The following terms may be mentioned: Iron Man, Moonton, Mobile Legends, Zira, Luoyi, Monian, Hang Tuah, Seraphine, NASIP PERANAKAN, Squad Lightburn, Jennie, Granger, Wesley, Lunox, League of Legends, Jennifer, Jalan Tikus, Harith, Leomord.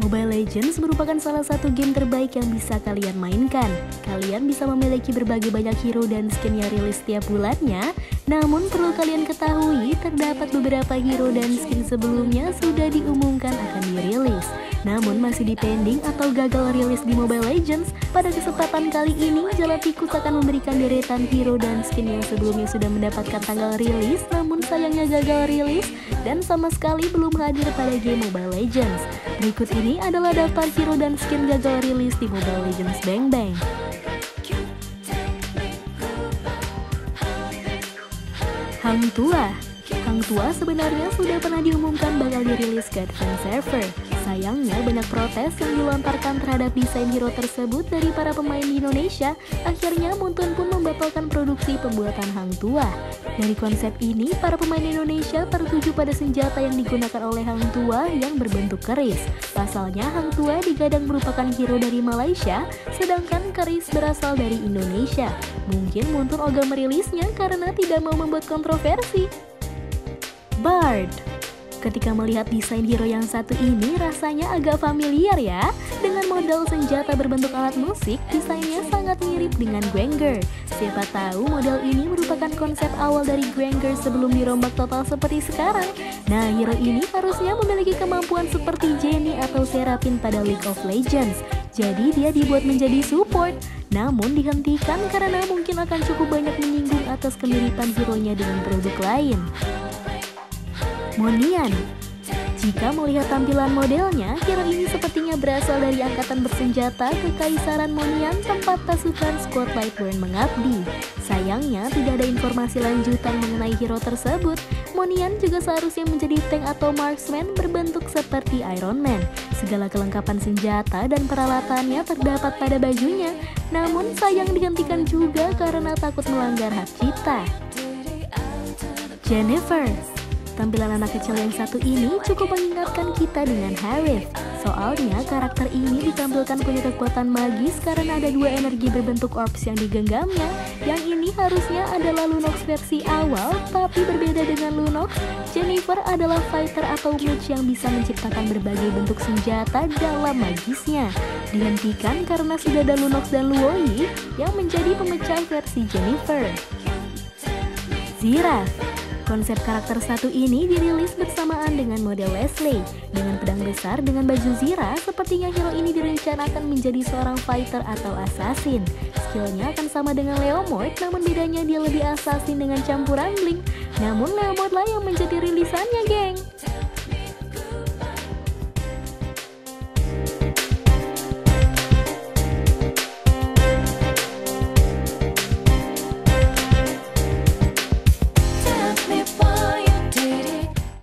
Mobile Legends merupakan salah satu game terbaik yang bisa kalian mainkan. Kalian bisa memiliki berbagai banyak hero dan skin yang rilis setiap bulannya. Namun perlu kalian ketahui, terdapat beberapa hero dan skin sebelumnya sudah diumumkan akan dirilis, namun masih dipending atau gagal rilis di Mobile Legends. Pada kesempatan kali ini, Jalan Tikus akan memberikan deretan hero dan skin yang sebelumnya sudah mendapatkan tanggal rilis, namun sayangnya gagal rilis dan sama sekali belum hadir pada game Mobile Legends. Berikut ini adalah daftar hero dan skin gagal rilis di Mobile Legends Bang Bang. Hang Tuah. Hang Tuah sebenarnya sudah pernah diumumkan bakal dirilis ke advance server. Sayangnya banyak protes yang dilontarkan terhadap desain hero tersebut dari para pemain di Indonesia. Akhirnya Moonton pun membatalkan produksi pembuatan Hang Tuah. Dari konsep ini, para pemain Indonesia tertuju pada senjata yang digunakan oleh Hang Tuah yang berbentuk keris. Pasalnya Hang Tuah digadang merupakan hero dari Malaysia, sedangkan keris berasal dari Indonesia. Mungkin Moonton ogah merilisnya karena tidak mau membuat kontroversi. Bard. Ketika melihat desain hero yang satu ini, rasanya agak familiar ya. Dengan modal senjata berbentuk alat musik, desainnya sangat mirip dengan Granger. Siapa tahu modal ini merupakan konsep awal dari Granger sebelum dirombak total seperti sekarang. Nah, hero ini harusnya memiliki kemampuan seperti Jennie atau Seraphine pada League of Legends. Jadi dia dibuat menjadi support, namun dihentikan karena mungkin akan cukup banyak menyinggung atas kemiripan hero-nya dengan produk lain. Monian. Jika melihat tampilan modelnya, hero ini sepertinya berasal dari angkatan bersenjata Kekaisaran Monian, tempat pasukan Squad Lightburn mengabdi. Sayangnya, tidak ada informasi lanjutan mengenai hero tersebut. Monian juga seharusnya menjadi tank atau marksman berbentuk seperti Iron Man. Segala kelengkapan senjata dan peralatannya terdapat pada bajunya, namun sayang dihentikan juga karena takut melanggar hak cipta. Jennifer. Tampilan anak kecil yang satu ini cukup mengingatkan kita dengan Harith. Soalnya karakter ini ditampilkan punya kekuatan magis karena ada dua energi berbentuk orbs yang digenggamnya. Yang ini harusnya adalah Lunox versi awal, tapi berbeda dengan Lunox, Jennifer adalah fighter atau mage yang bisa menciptakan berbagai bentuk senjata dalam magisnya. Dihentikan karena sudah ada Lunox dan Luoyi yang menjadi pemecah versi Jennifer. Zira. Konsep karakter satu ini dirilis bersamaan dengan model Wesley. Dengan pedang besar dengan baju Zira, sepertinya hero ini direncanakan menjadi seorang fighter atau assassin. Skillnya akan sama dengan Leomord, namun bedanya dia lebih assassin dengan campuran bling. Namun Leomord lah yang menjadi rilisannya, geng.